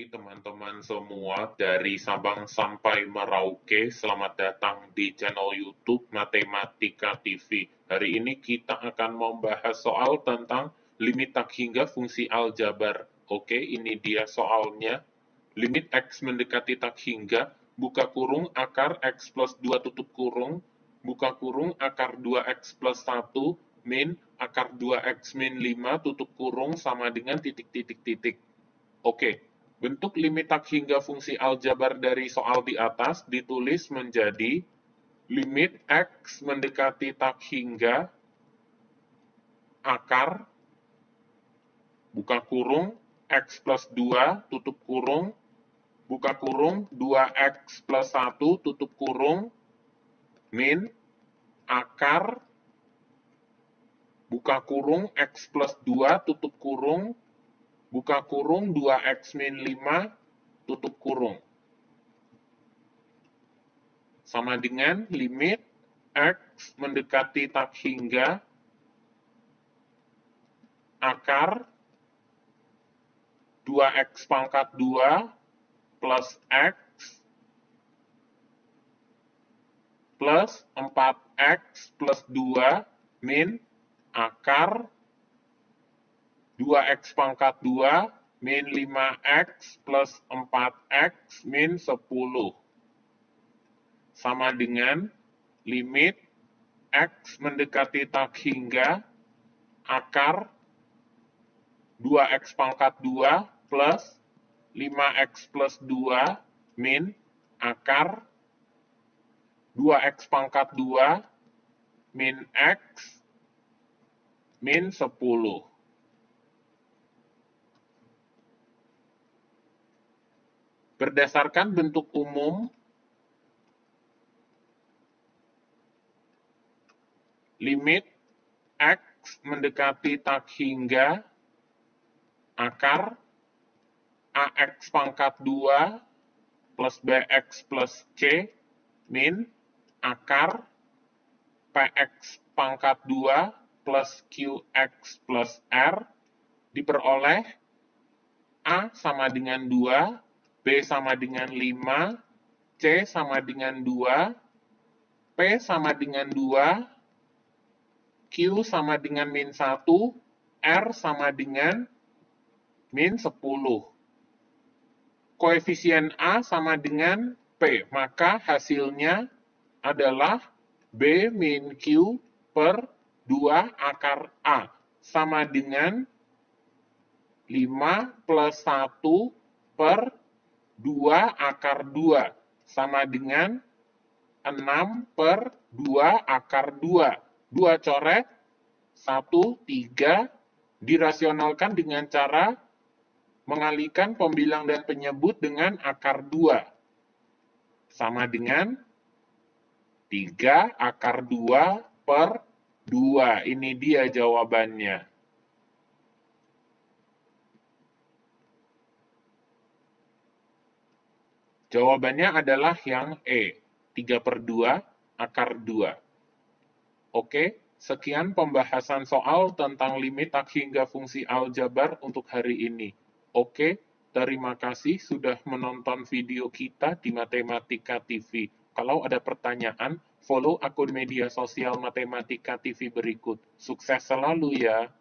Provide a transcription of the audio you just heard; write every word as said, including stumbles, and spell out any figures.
pagi teman-teman semua dari Sabang sampai Merauke. Selamat datang di channel YouTube Matematika T V. Hari ini kita akan membahas soal tentang limit tak hingga fungsi aljabar. Oke, ini dia soalnya. Limit X mendekati tak hingga, buka kurung akar X plus dua tutup kurung, buka kurung akar dua X plus satu, min akar dua X min lima tutup kurung sama dengan titik-titik-titik. Oke, bentuk limit tak hingga fungsi aljabar dari soal di atas ditulis menjadi limit X mendekati tak hingga akar, buka kurung, X plus dua, tutup kurung, buka kurung, dua X plus satu, tutup kurung, min akar, buka kurung, X plus dua, tutup kurung, buka kurung, dua X min lima, tutup kurung. Sama dengan limit X mendekati tak hingga akar dua X pangkat dua plus X plus empat X plus dua min akar dua X pangkat dua min lima X plus empat X min sepuluh. Sama dengan limit X mendekati tak hingga akar dua X pangkat dua plus lima X plus dua min akar dua X pangkat dua min X min sepuluh. Berdasarkan bentuk umum, limit X mendekati tak hingga akar A X pangkat dua plus B X plus C min akar P X pangkat dua plus Q X plus R diperoleh A sama dengan dua, B sama dengan lima, C sama dengan dua, P sama dengan dua, Q sama dengan min satu, R sama dengan min sepuluh. Koefisien A sama dengan P, maka hasilnya adalah B min Q per dua akar A, sama dengan lima plus satu per dua akar dua, sama dengan enam per dua akar dua. dua coret, satu, tiga, dirasionalkan dengan cara mengalikan pembilang dan penyebut dengan akar dua. Sama dengan tiga akar dua per dua. Ini dia jawabannya. Jawabannya adalah yang E, tiga per dua, akar dua. Oke, sekian pembahasan soal tentang limit tak hingga fungsi aljabar untuk hari ini. Oke, terima kasih sudah menonton video kita di Matematika T V. Kalau ada pertanyaan, follow akun media sosial Matematika T V berikut. Sukses selalu ya!